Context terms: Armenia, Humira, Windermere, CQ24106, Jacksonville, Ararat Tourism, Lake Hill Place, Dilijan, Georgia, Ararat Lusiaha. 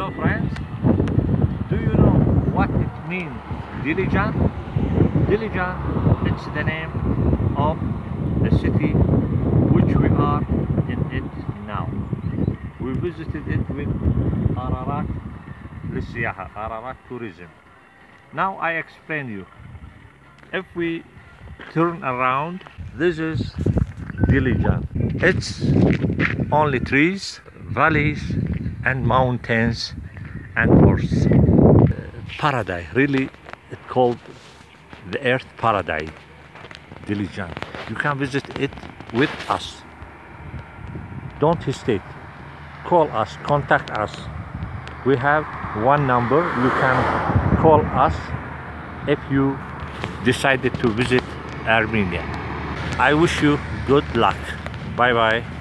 Hello friends, do you know what it means Dilijan? Dilijan, it's the name of the city which we are in it now. We visited it with Ararat Lusiaha, Ararat Tourism. Now I explain you. If we turn around, this is Dilijan. It's only trees, valleys and mountains and forests. Paradise, really it's called the earth paradise, Dilijan. You can visit it with us. Don't hesitate. Call us, contact us. We have one number. You can call us if you decided to visit Armenia. I wish you good luck. Bye bye.